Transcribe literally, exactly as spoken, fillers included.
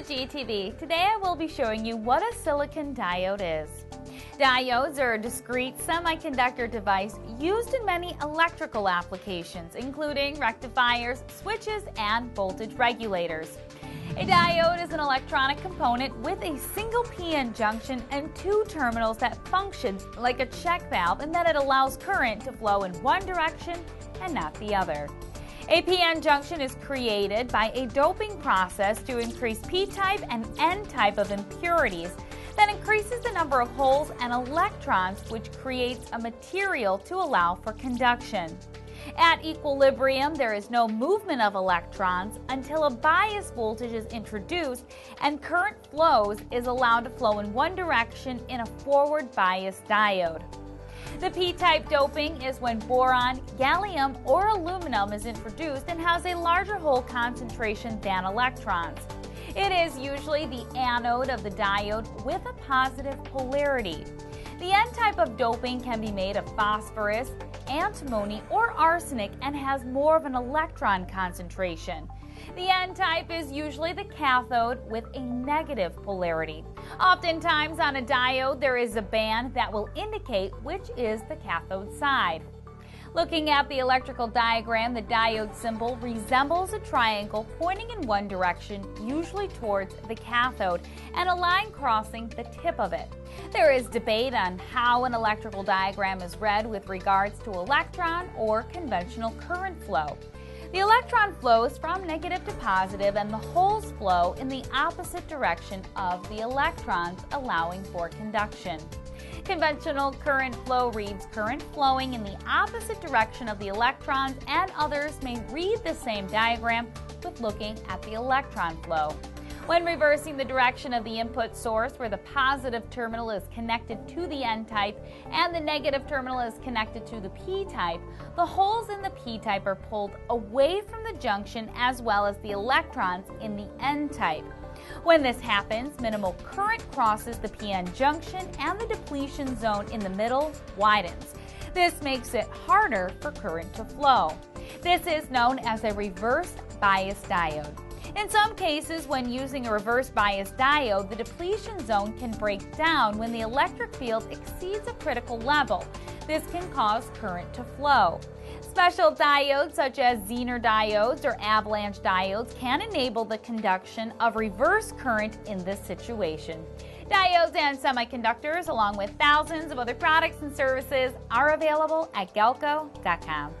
to G T V. Today I will be showing you what a silicon diode is. Diodes are a discrete semiconductor device used in many electrical applications, including rectifiers, switches, and voltage regulators. A diode is an electronic component with a single p n junction and two terminals that functions like a check valve in that it allows current to flow in one direction and not the other. A p n junction is created by a doping process to increase p type and n type of impurities that increases the number of holes and electrons, which creates a material to allow for conduction. At equilibrium, there is no movement of electrons until a bias voltage is introduced and current flows is allowed to flow in one direction in a forward bias diode. The p type doping is when boron, gallium, or aluminum is introduced and has a larger hole concentration than electrons. It is usually the anode of the diode with a positive polarity. The n type of doping can be made of phosphorus, antimony, or arsenic and has more of an electron concentration. The n type is usually the cathode with a negative polarity. Oftentimes on a diode there is a band that will indicate which is the cathode side. Looking at the electrical diagram, the diode symbol resembles a triangle pointing in one direction, usually towards the cathode, and a line crossing the tip of it. There is debate on how an electrical diagram is read with regards to electron or conventional current flow. The electron flows from negative to positive and the holes flow in the opposite direction of the electrons, allowing for conduction. Conventional current flow reads current flowing in the opposite direction of the electrons, and others may read the same diagram with looking at the electron flow. When reversing the direction of the input source, where the positive terminal is connected to the n type and the negative terminal is connected to the p type, the holes in the p type are pulled away from the junction as well as the electrons in the n type. When this happens, minimal current crosses the p n junction and the depletion zone in the middle widens. This makes it harder for current to flow. This is known as a reverse bias diode. In some cases, when using a reverse bias diode, the depletion zone can break down when the electric field exceeds a critical level. This can cause current to flow. Special diodes such as Zener diodes or avalanche diodes can enable the conduction of reverse current in this situation. Diodes and semiconductors, along with thousands of other products and services, are available at galco dot com.